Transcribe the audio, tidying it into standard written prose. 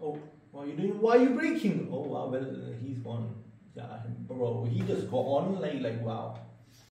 Oh, why are you doing? Why are you breaking? Oh, wow, well, he's gone. Yeah, bro, he just got on like wow.